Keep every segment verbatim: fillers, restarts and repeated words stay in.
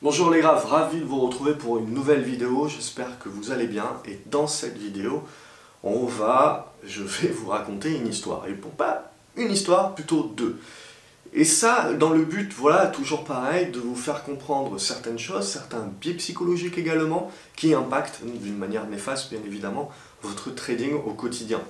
Bonjour les graphes, ravi de vous retrouver pour une nouvelle vidéo, j'espère que vous allez bien. Et dans cette vidéo, on va, je vais vous raconter une histoire. Et pour pas une histoire, plutôt deux. Et ça, dans le but, voilà, toujours pareil, de vous faire comprendre certaines choses, certains biais psychologiques également, qui impactent d'une manière néfaste, bien évidemment, votre trading au quotidien.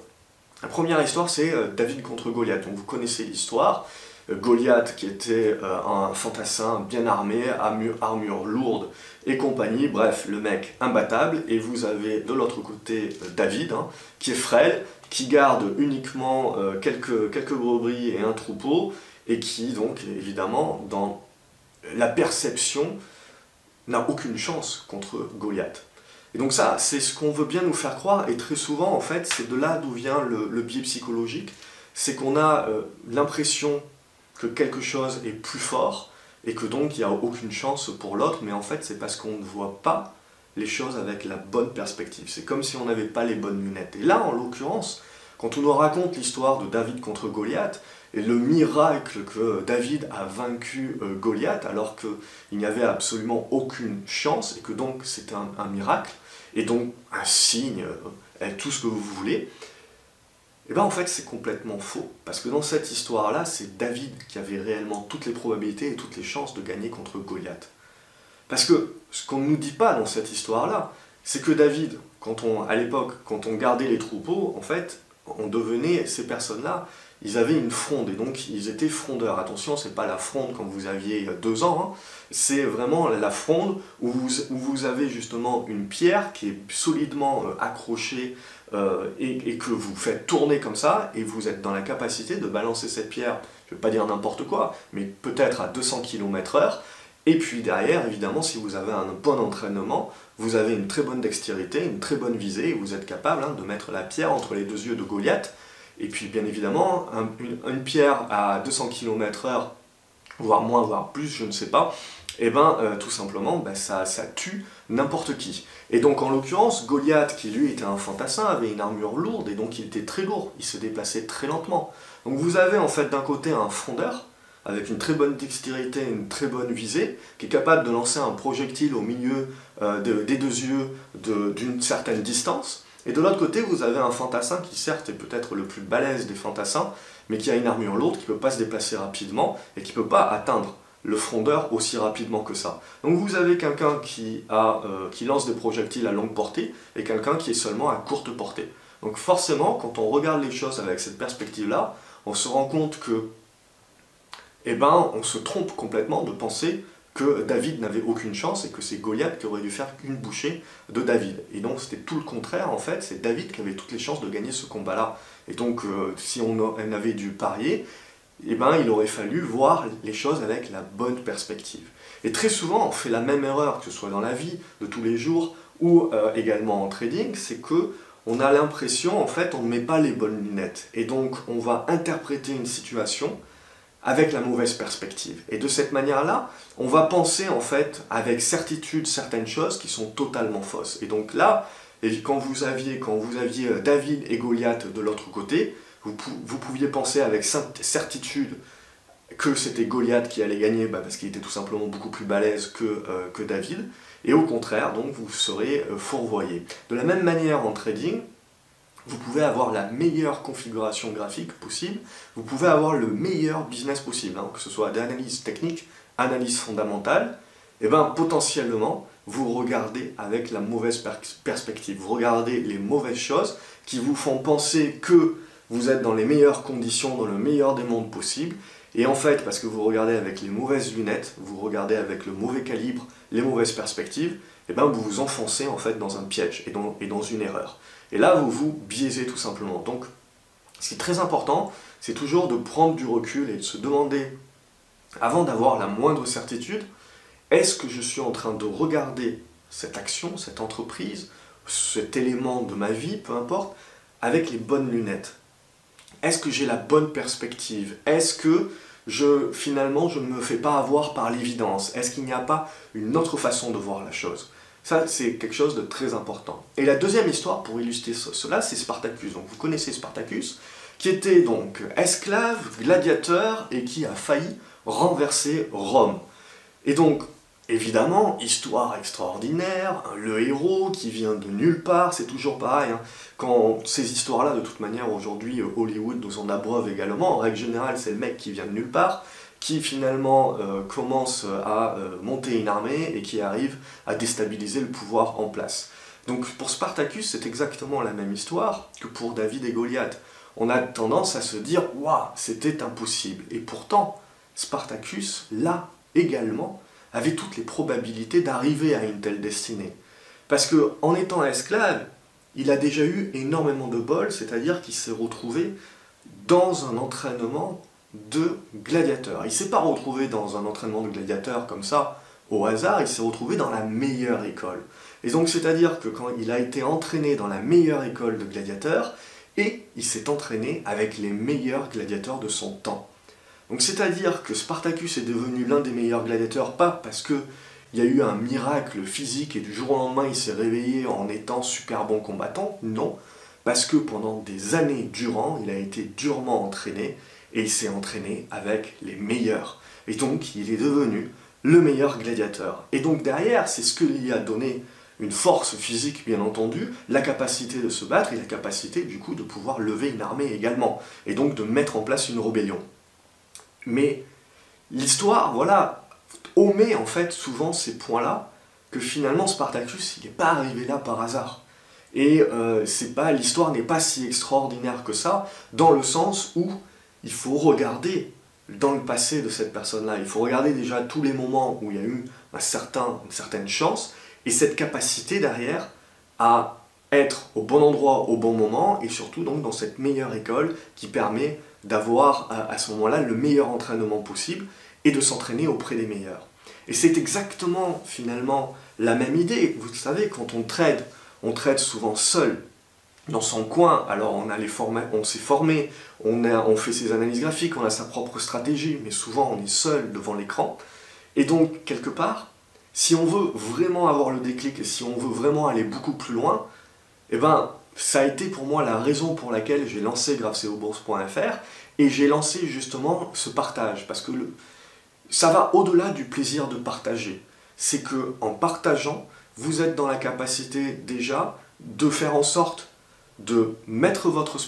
La première histoire, c'est David contre Goliath. Donc vous connaissez l'histoire. Goliath, qui était euh, un fantassin bien armé, armure, armure lourde et compagnie, bref, le mec imbattable, et vous avez de l'autre côté euh, David, hein, qui est frêle, qui garde uniquement euh, quelques, quelques brebis et un troupeau, et qui donc, évidemment, dans la perception, n'a aucune chance contre Goliath. Et donc ça, c'est ce qu'on veut bien nous faire croire, et très souvent, en fait, c'est de là d'où vient le, le biais psychologique, c'est qu'on a euh, l'impression que quelque chose est plus fort, et que donc il n'y a aucune chance pour l'autre, mais en fait c'est parce qu'on ne voit pas les choses avec la bonne perspective. C'est comme si on n'avait pas les bonnes lunettes. Et là, en l'occurrence, quand on nous raconte l'histoire de David contre Goliath, et le miracle que David a vaincu euh, Goliath, alors qu'il n'y avait absolument aucune chance, et que donc c'était un, un miracle, et donc un signe, euh, tout ce que vous voulez, et eh bien en fait c'est complètement faux, parce que dans cette histoire-là, c'est David qui avait réellement toutes les probabilités et toutes les chances de gagner contre Goliath. Parce que ce qu'on ne nous dit pas dans cette histoire-là, c'est que David, quand on, à l'époque, quand on gardait les troupeaux, en fait, on devenait, ces personnes-là, ils avaient une fronde, et donc ils étaient frondeurs. Attention, c'est pas la fronde quand vous aviez deux ans, hein, c'est vraiment la fronde où vous, où vous avez justement une pierre qui est solidement accrochée, Euh, et, et que vous faites tourner comme ça, et vous êtes dans la capacité de balancer cette pierre, je ne vais pas dire n'importe quoi, mais peut-être à deux cents kilomètres heure, et puis derrière, évidemment, si vous avez un bon entraînement, vous avez une très bonne dextérité, une très bonne visée, et vous êtes capable hein, de mettre la pierre entre les deux yeux de Goliath, et puis bien évidemment, un, une, une pierre à deux cents kilomètres heure, voire moins, voire plus, je ne sais pas, et ben euh, tout simplement, ben, ça, ça tue n'importe qui. Et donc en l'occurrence, Goliath, qui lui était un fantassin, avait une armure lourde, et donc il était très lourd, il se déplaçait très lentement. Donc vous avez en fait d'un côté un frondeur, avec une très bonne dextérité, une très bonne visée, qui est capable de lancer un projectile au milieu euh, de, des deux yeux d'une certaine distance, et de l'autre côté vous avez un fantassin qui certes est peut-être le plus balèze des fantassins, mais qui a une armure lourde, qui ne peut pas se déplacer rapidement, et qui ne peut pas atteindre le frondeur aussi rapidement que ça. Donc vous avez quelqu'un qui, euh, qui lance des projectiles à longue portée, et quelqu'un qui est seulement à courte portée. Donc forcément, quand on regarde les choses avec cette perspective-là, on se rend compte que, eh ben, on se trompe complètement de penser que David n'avait aucune chance, et que c'est Goliath qui aurait dû faire une bouchée de David. Et donc c'était tout le contraire, en fait, c'est David qui avait toutes les chances de gagner ce combat-là. Et donc, euh, si on avait dû parier, eh ben, il aurait fallu voir les choses avec la bonne perspective. Et très souvent, on fait la même erreur, que ce soit dans la vie de tous les jours ou euh, également en trading, c'est que on a l'impression, en fait, on ne met pas les bonnes lunettes. Et donc, on va interpréter une situation avec la mauvaise perspective. Et de cette manière-là, on va penser, en fait, avec certitude certaines choses qui sont totalement fausses. Et donc là, et quand, vous aviez, quand vous aviez David et Goliath de l'autre côté, vous pouviez penser avec certitude que c'était Goliath qui allait gagner, bah parce qu'il était tout simplement beaucoup plus balèze que, euh, que David, et au contraire, donc vous serez fourvoyé. De la même manière en trading, vous pouvez avoir la meilleure configuration graphique possible, vous pouvez avoir le meilleur business possible, hein, que ce soit d'analyse technique, analyse fondamentale, et bien potentiellement, vous regardez avec la mauvaise perspective, vous regardez les mauvaises choses qui vous font penser que vous êtes dans les meilleures conditions, dans le meilleur des mondes possible, et en fait, parce que vous regardez avec les mauvaises lunettes, vous regardez avec le mauvais calibre, les mauvaises perspectives, et ben vous vous enfoncez en fait dans un piège, et dans, et dans une erreur. Et là, vous vous biaisez tout simplement. Donc, ce qui est très important, c'est toujours de prendre du recul et de se demander, avant d'avoir la moindre certitude, est-ce que je suis en train de regarder cette action, cette entreprise, cet élément de ma vie, peu importe, avec les bonnes lunettes ? Est-ce que j'ai la bonne perspective? Est-ce que, je, finalement, je ne me fais pas avoir par l'évidence? Est-ce qu'il n'y a pas une autre façon de voir la chose? Ça, c'est quelque chose de très important. Et la deuxième histoire, pour illustrer cela, c'est Spartacus. Donc, vous connaissez Spartacus, qui était donc esclave, gladiateur, et qui a failli renverser Rome. Et donc, Évidemment, histoire extraordinaire, hein, le héros qui vient de nulle part, c'est toujours pareil. Hein. Quand ces histoires-là, de toute manière, aujourd'hui, Hollywood nous en abreuve également, en règle générale, c'est le mec qui vient de nulle part, qui finalement euh, commence à euh, monter une armée et qui arrive à déstabiliser le pouvoir en place. Donc pour Spartacus, c'est exactement la même histoire que pour David et Goliath. On a tendance à se dire « Waouh, c'était impossible ». Et pourtant, Spartacus, là également, avait toutes les probabilités d'arriver à une telle destinée. Parce qu'en étant esclave, il a déjà eu énormément de bol, c'est-à-dire qu'il s'est retrouvé dans un entraînement de gladiateur. Il ne s'est pas retrouvé dans un entraînement de gladiateur comme ça, au hasard, il s'est retrouvé dans la meilleure école. Et donc c'est-à-dire que quand il a été entraîné dans la meilleure école de gladiateurs, et il s'est entraîné avec les meilleurs gladiateurs de son temps. Donc c'est-à-dire que Spartacus est devenu l'un des meilleurs gladiateurs, pas parce qu'il y a eu un miracle physique et du jour au lendemain il s'est réveillé en étant super bon combattant, non, parce que pendant des années durant, il a été durement entraîné, et il s'est entraîné avec les meilleurs. Et donc il est devenu le meilleur gladiateur. Et donc derrière, c'est ce que lui a donné une force physique bien entendu, la capacité de se battre et la capacité du coup de pouvoir lever une armée également, et donc de mettre en place une rébellion. Mais l'histoire, voilà, omet en fait souvent ces points-là, que finalement Spartacus, il n'est pas arrivé là par hasard. Et euh, c'est pas, l'histoire n'est pas si extraordinaire que ça, dans le sens où il faut regarder dans le passé de cette personne-là, il faut regarder déjà tous les moments où il y a eu un certain, une certaine chance, et cette capacité derrière à être au bon endroit, au bon moment, et surtout donc dans cette meilleure école qui permet d'avoir à ce moment-là le meilleur entraînement possible et de s'entraîner auprès des meilleurs. Et c'est exactement finalement la même idée. Vous savez, quand on trade, on trade souvent seul, dans son coin. Alors on, on s'est formé, on, a, on fait ses analyses graphiques, on a sa propre stratégie, mais souvent on est seul devant l'écran. Et donc quelque part, si on veut vraiment avoir le déclic et si on veut vraiment aller beaucoup plus loin, eh ben, ça a été pour moi la raison pour laquelle j'ai lancé graphseo bourse point F R et j'ai lancé justement ce partage, parce que le, ça va au-delà du plaisir de partager. C'est que en partageant, vous êtes dans la capacité déjà de faire en sorte de mettre votre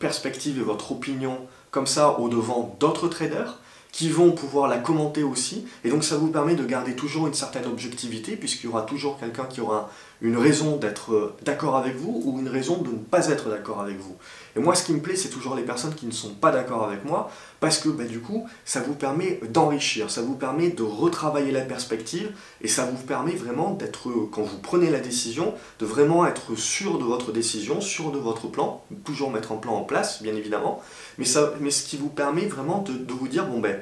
perspective et votre opinion comme ça au devant d'autres traders, qui vont pouvoir la commenter aussi, et donc ça vous permet de garder toujours une certaine objectivité, puisqu'il y aura toujours quelqu'un qui aura une raison d'être d'accord avec vous, ou une raison de ne pas être d'accord avec vous. Et moi, ce qui me plaît, c'est toujours les personnes qui ne sont pas d'accord avec moi, parce que bah, du coup, ça vous permet d'enrichir, ça vous permet de retravailler la perspective, et ça vous permet vraiment d'être, quand vous prenez la décision, de vraiment être sûr de votre décision, sûr de votre plan, toujours mettre un plan en place, bien évidemment, mais, ça, mais ce qui vous permet vraiment de, de vous dire, bon ben,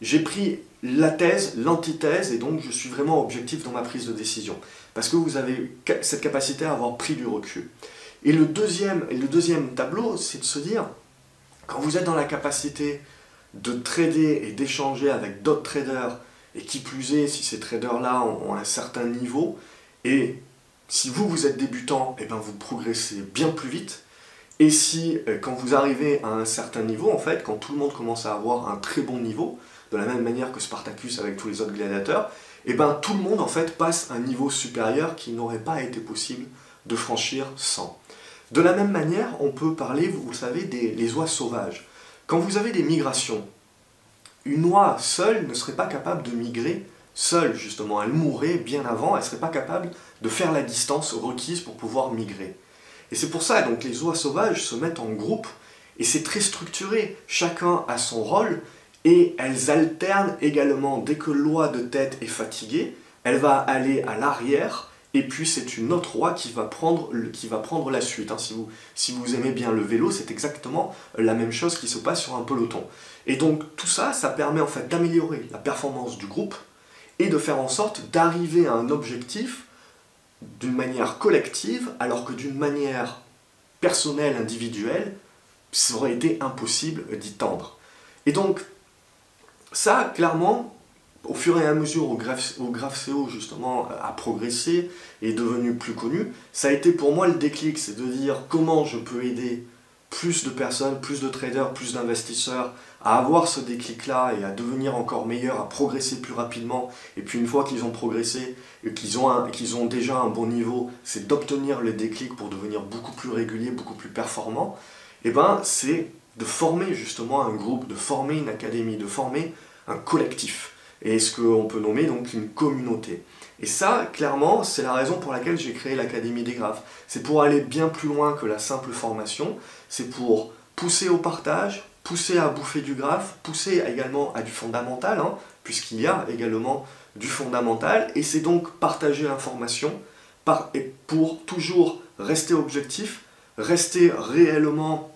j'ai pris la thèse, l'antithèse, et donc je suis vraiment objectif dans ma prise de décision. Parce que vous avez cette capacité à avoir pris du recul. Et le deuxième, et le deuxième tableau, c'est de se dire, quand vous êtes dans la capacité de trader et d'échanger avec d'autres traders, et qui plus est, si ces traders-là ont, ont un certain niveau, et si vous, vous êtes débutant, et ben vous progressez bien plus vite. Et si, quand vous arrivez à un certain niveau, en fait, quand tout le monde commence à avoir un très bon niveau, de la même manière que Spartacus avec tous les autres gladiateurs, et ben tout le monde en fait passe un niveau supérieur qui n'aurait pas été possible de franchir sans. De la même manière, on peut parler, vous le savez, des les oies sauvages. Quand vous avez des migrations, une oie seule ne serait pas capable de migrer seule, justement. Elle mourrait bien avant, elle ne serait pas capable de faire la distance requise pour pouvoir migrer. Et c'est pour ça, donc les oies sauvages se mettent en groupe, et c'est très structuré, chacun a son rôle, et elles alternent également. Dès que l'oie de tête est fatiguée, elle va aller à l'arrière, et puis c'est une autre oie qui va prendre, qui va prendre la suite. Hein, si vous, si vous aimez bien le vélo, c'est exactement la même chose qui se passe sur un peloton. Et donc tout ça, ça permet en fait d'améliorer la performance du groupe, et de faire en sorte d'arriver à un objectif d'une manière collective, alors que d'une manière personnelle, individuelle, ça aurait été impossible d'y tendre. Et donc, ça, clairement, au fur et à mesure où GraphSeo, justement, a progressé et est devenu plus connu, ça a été pour moi le déclic, c'est de dire comment je peux aider plus de personnes, plus de traders, plus d'investisseurs à avoir ce déclic-là et à devenir encore meilleurs, à progresser plus rapidement. Et puis une fois qu'ils ont progressé et qu'ils ont, qu'ils ont déjà un bon niveau, c'est d'obtenir le déclic pour devenir beaucoup plus régulier, beaucoup plus performant. Et ben c'est de former justement un groupe, de former une académie, de former un collectif. Et ce qu'on peut nommer donc une communauté. Et ça, clairement, c'est la raison pour laquelle j'ai créé l'Académie des graphes. C'est pour aller bien plus loin que la simple formation, c'est pour pousser au partage, pousser à bouffer du graphe, pousser également à du fondamental, hein, puisqu'il y a également du fondamental, et c'est donc partager l'information par, et pour toujours rester objectif, rester réellement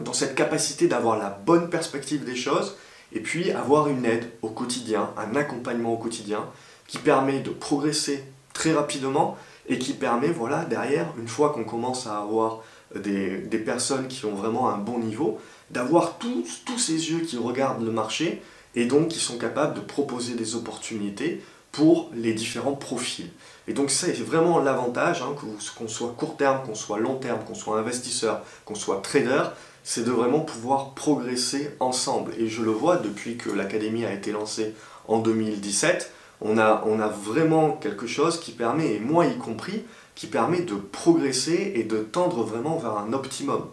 dans cette capacité d'avoir la bonne perspective des choses, et puis avoir une aide au quotidien, un accompagnement au quotidien, qui permet de progresser très rapidement et qui permet, voilà, derrière, une fois qu'on commence à avoir des, des personnes qui ont vraiment un bon niveau, d'avoir tous, tous ces yeux qui regardent le marché et donc qui sont capables de proposer des opportunités pour les différents profils. Et donc ça, c'est vraiment l'avantage, hein, qu'on soit court terme, qu'on soit long terme, qu'on soit investisseur, qu'on soit trader, c'est de vraiment pouvoir progresser ensemble. Et je le vois depuis que l'Académie a été lancée en deux mille dix-sept, On a, on a vraiment quelque chose qui permet, et moi y compris, qui permet de progresser et de tendre vraiment vers un optimum.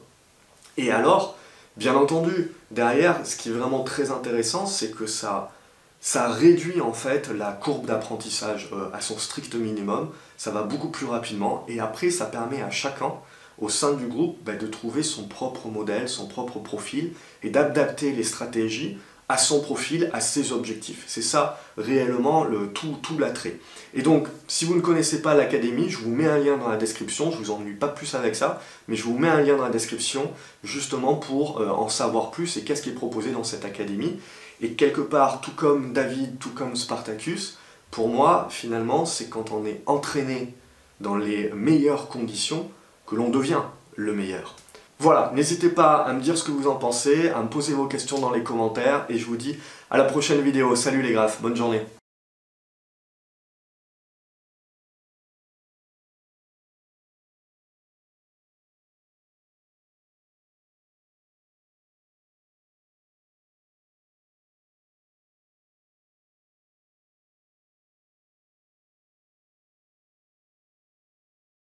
Et alors, bien entendu, derrière, ce qui est vraiment très intéressant, c'est que ça, ça réduit en fait la courbe d'apprentissage euh, à son strict minimum, ça va beaucoup plus rapidement, et après ça permet à chacun, au sein du groupe, bah, de trouver son propre modèle, son propre profil, et d'adapter les stratégies à son profil, à ses objectifs. C'est ça réellement le tout, tout l'attrait. Et donc, si vous ne connaissez pas l'Académie, je vous mets un lien dans la description, je vous ennuie pas plus avec ça, mais je vous mets un lien dans la description justement pour euh, en savoir plus et qu'est-ce qui est proposé dans cette Académie. Et quelque part, tout comme David, tout comme Spartacus, pour moi, finalement, c'est quand on est entraîné dans les meilleures conditions que l'on devient le meilleur. Voilà, n'hésitez pas à me dire ce que vous en pensez, à me poser vos questions dans les commentaires, et je vous dis à la prochaine vidéo. Salut les graphes, bonne journée.